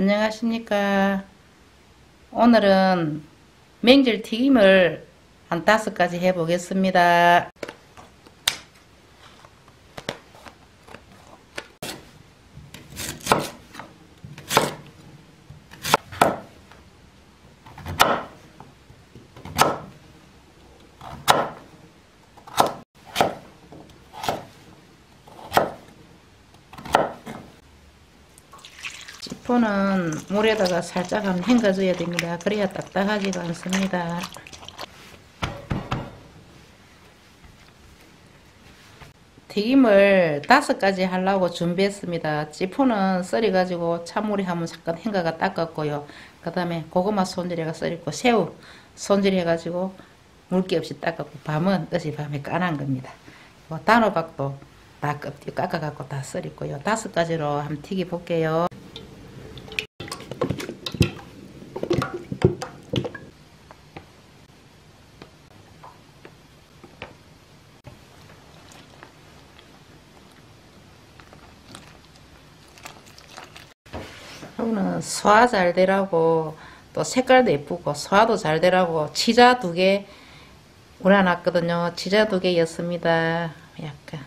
안녕하십니까. 오늘은 맹절튀김을 한 5가지 해보겠습니다. 찌포는 물에다가 살짝 한번 헹궈줘야 됩니다. 그래야 딱딱하지가 않습니다. 튀김을 5가지 하려고 준비했습니다. 찌포는 썰어가지고 찬물에 한번 잠깐 헹궈가 닦았고요. 그 다음에 고구마 손질해가 썰었고, 새우 손질해가지고 물기 없이 닦았고, 밤은 어제 밤에 까난 겁니다. 단호박도 다 깎아갖고 다 썰었고요. 5가지로 한번 튀겨볼게요. 새우는 소화 잘 되라고, 또 색깔도 예쁘고 소화도 잘 되라고 치자 2개 우려놨거든요. 치자 2개였습니다. 약간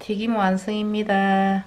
튀김 완성입니다.